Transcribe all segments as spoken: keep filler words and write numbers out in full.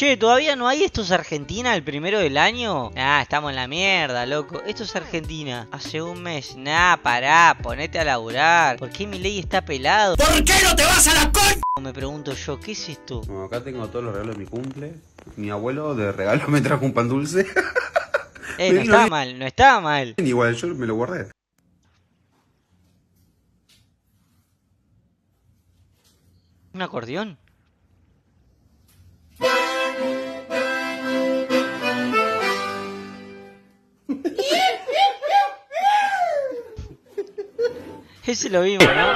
Che, ¿todavía no hay Esto es Argentina el primero del año? Ah, estamos en la mierda, loco. Esto es Argentina. Hace un mes. Nah, pará, ponete a laburar. ¿Por qué Milei está pelado? ¿Por qué no te vas a la concha? Me pregunto yo, ¿qué es esto? Bueno, acá tengo todos los regalos de mi cumple. Mi abuelo de regalo me trajo un pan dulce. Eh, no está mal, no está mal. Igual yo me lo guardé. ¿Un acordeón? Ese lo vimos, ¿no? ¡Picante,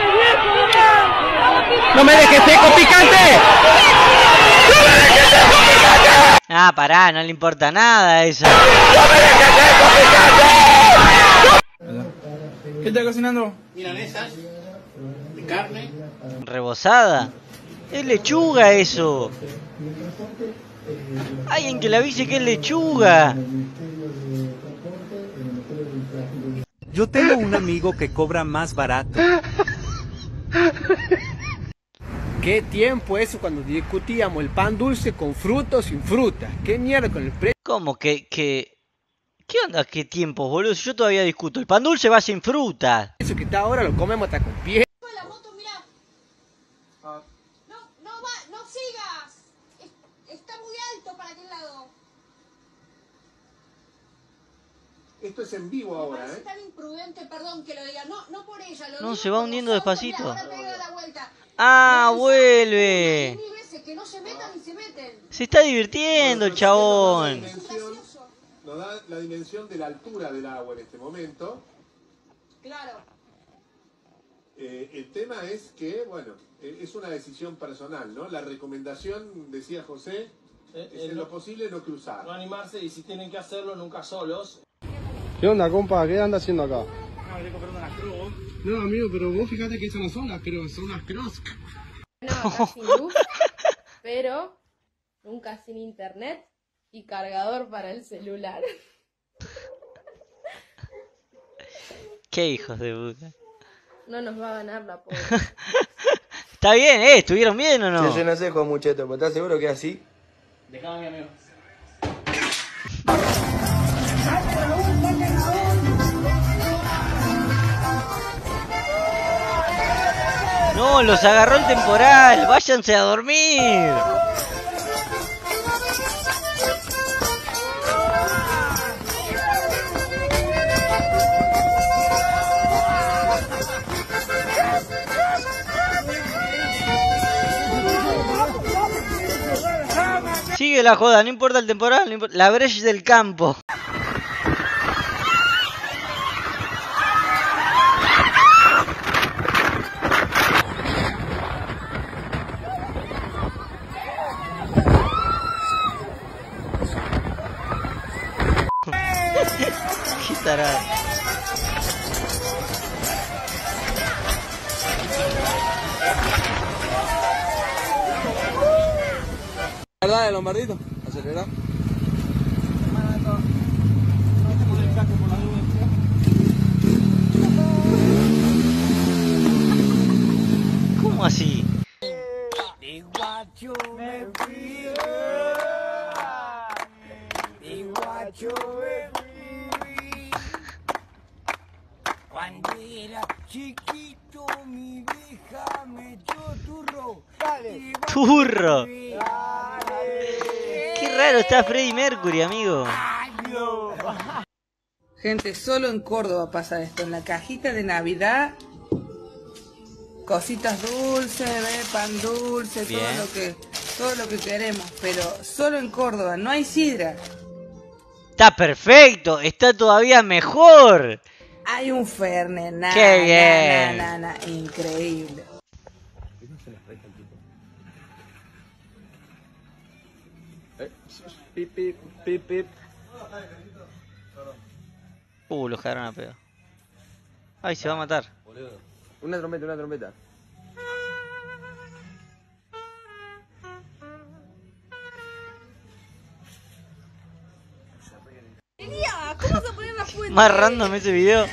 viejo! ¡No me dejes seco, picante! ¡No me dejes seco, picante! Ah, pará, no le importa nada eso. ¡No me dejes seco, picante! ¿Qué está cocinando? Milanesas de carne. ¿Rebozada? Es lechuga eso. Hay en que la bici que es lechuga. Yo tengo un amigo que cobra más barato. ¿Qué tiempo eso cuando discutíamos el pan dulce con fruta o sin fruta? ¿Qué mierda con el precio? ¿Cómo que, que... ¿Qué onda? ¿Qué tiempo, boludo? Yo todavía discuto. El pan dulce va sin fruta. Eso que está ahora lo comemos hasta con pie. La moto, mirá. Ah. No, no va, no sigas. Es, está muy alto para aquel lado. Esto es en vivo ahora, ¿eh? Tan imprudente, perdón que lo diga. No, no por ella, lo no, se va hundiendo despacito. Ahora te doy la vuelta. Ah, no, vuelve. No, veces, que no se metan y se meten. Se está divirtiendo, bueno, el chabón. Nos da la dimensión de la altura del agua en este momento. Claro. Eh, el tema es que, bueno, es una decisión personal, ¿no? La recomendación, decía José, eh, es eh, en no, lo posible no cruzar. No animarse y si tienen que hacerlo, nunca solos. ¿Qué onda, compa? ¿Qué anda haciendo acá? No, estoy comprando unas crocs. No, amigo, pero vos fijate que esas no son las crocs, son las crocs. No, sin luz, pero nunca sin internet y cargador para el celular. Qué hijos de puta. No nos va a ganar la pobre. Está bien, ¿eh? ¿Estuvieron bien o no? Sí, yo no sé, Juan Mucheto, pero ¿estás seguro que es así? Dejame a mi amigo. No, los agarró el temporal. Váyanse a dormir. Sigue la joda, no importa el temporal, no importa. La brecha del campo. ¿Verdad, de Lombardito? Acelera. ¿Cómo así? Cuando era chiquito mi vieja me echó turro. Dale. Turro. Dale. Qué raro está Freddie Mercury, amigo. Gente, solo en Córdoba pasa esto. En la cajita de Navidad, cositas dulces, ¿eh? Pan dulce, bien. Todo lo que, todo lo que queremos. Pero solo en Córdoba, no hay sidra. Está perfecto, está todavía mejor. Hay un Fernet, na, qué bien. Na, na, na, na, increíble. Pip, pip, pip, pip. Uh, lo cagaron a pedo. Ay, se va a matar. Una trompeta, una trompeta. ¿Cómo se ponen las fuentes? Más random ese video.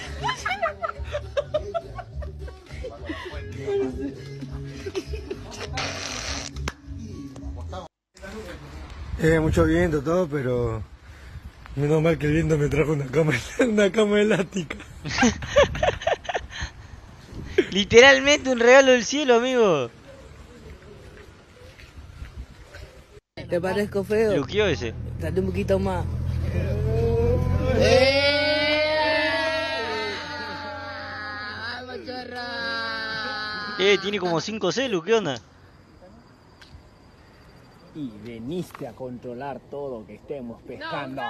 Eh, mucho viento, todo, pero menos mal que el viento me trajo una cama, una cama elástica. Literalmente un regalo del cielo, amigo. ¿Te parezco feo? Luqueó ese. Date un poquito más. ¡Eh! Eh, tiene como cinco celu, ¿qué onda? Y veniste a controlar todo que estemos pescando.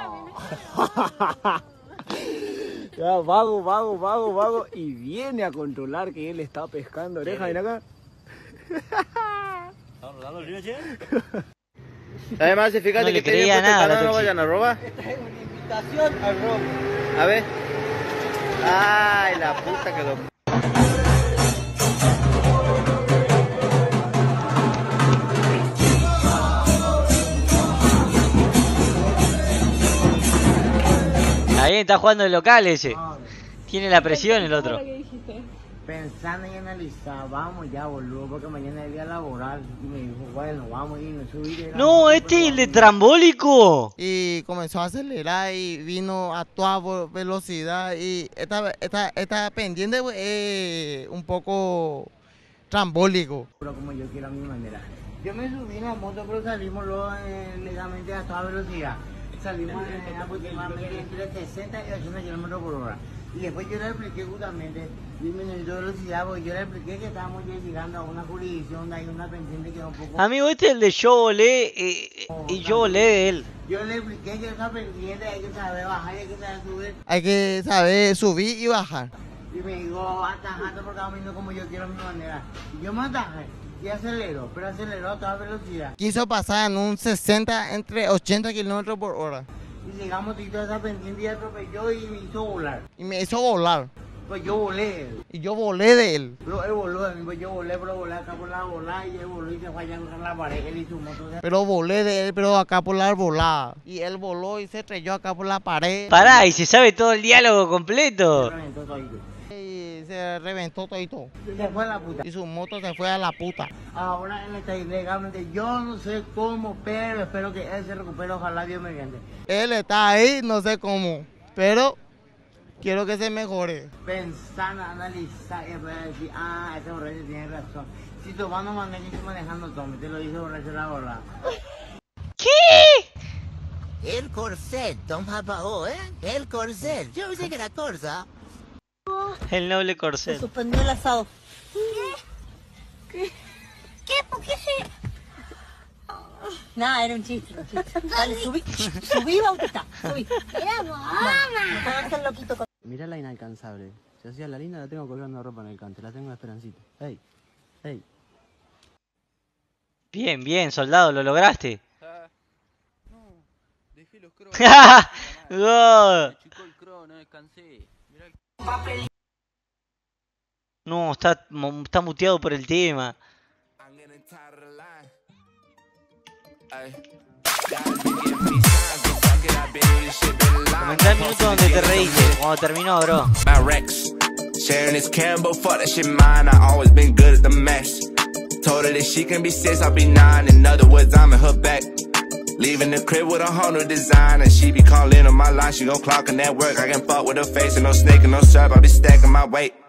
Ya, vago, vago, vago, vago. Y viene a controlar que él está pescando. Oreja, ven acá. ¿Están rodando el río, che? Además, fíjate no que te digo que no vayan a robar. Esta es una invitación al robo. A ver. Ay, la puta que lo... Ahí está jugando el local ese. Tiene la presión el otro. Pensando y analizando, vamos ya, boludo, porque mañana es día laboral. Y me dijo, bueno, vamos y nos subiré. No, este es el de trambólico. Y comenzó a acelerar y vino a toda velocidad. Y esta, esta, esta pendiente es eh, un poco trambólico. Pero como yo quiero a mi manera. Yo me subí en la moto, pero salimos luego eh, legalmente a toda velocidad. Salimos en aproximadamente entre sesenta y ochenta kilómetros por hora. Y después yo le expliqué justamente, disminuyendo velocidad, porque yo le expliqué que estábamos ya llegando a una jurisdicción donde hay una pendiente que es un poco... Amigo, este es el de yo volé eh, oh, y yo volé de él. Yo le expliqué que esa pendiente hay que saber bajar y hay que saber subir. Hay que saber subir y bajar. Y me dijo, atajando por cada minuto como yo quiero a mi manera. Y yo me atajé. Y aceleró, pero aceleró a toda velocidad. Quiso pasar en un sesenta, entre ochenta kilómetros por hora. Y llegamos y toda esa pendiente y atropelló y me hizo volar. Y me hizo volar. Pues yo volé de él. Y yo volé de él. Pero él voló de mí, pues yo volé, pero volé acá por la volada y él voló y se fue allá en la pared, él y su moto. Pero volé de él, pero acá por la volada. Y él voló y se estrelló acá por la pared. Pará, y se sabe todo el diálogo completo. Se reventó todo y todo. Se fue a la puta. Y su moto se fue a la puta. Ahora él está ilegalmente. Yo no sé cómo, pero espero que él se recupere. Ojalá Dios me entienda. Él está ahí, no sé cómo, pero quiero que se mejore. Pensando, analizar y poder decir, ah, ese borracho tiene razón. Si tu mano maneja, yo estoy manejando Tommy. Te lo dice borracho la borra. ¿Qué? El corset, Tom Japao, ¿eh? El corset. Yo pensé que era corsa. El noble corset. Se suspendió el asado. ¿Qué? ¿Qué? ¿Qué? ¿Por qué se...? Nada, era un chiste. Un chiste. Dale, subí, subí, Bautista, subí. Era broma. Mirá la inalcanzable. Si hacía la linda, la tengo colgando ropa en el cante. La tengo de Esperancita. Ey, ey. Bien, bien, soldado, lo lograste. Uh, no, dejé los crones. ¡Ja! ¡No! Me chicó el crono, descansé. Mirá el... No, está, está muteado por el tema. Comentá el minuto donde te reíste, cuando terminó, bro. Leaving the crib with a whole new design, and she be calling on my line. She gon' clock in that work. I can fuck with her face and no snake and no serve. I be stacking my weight.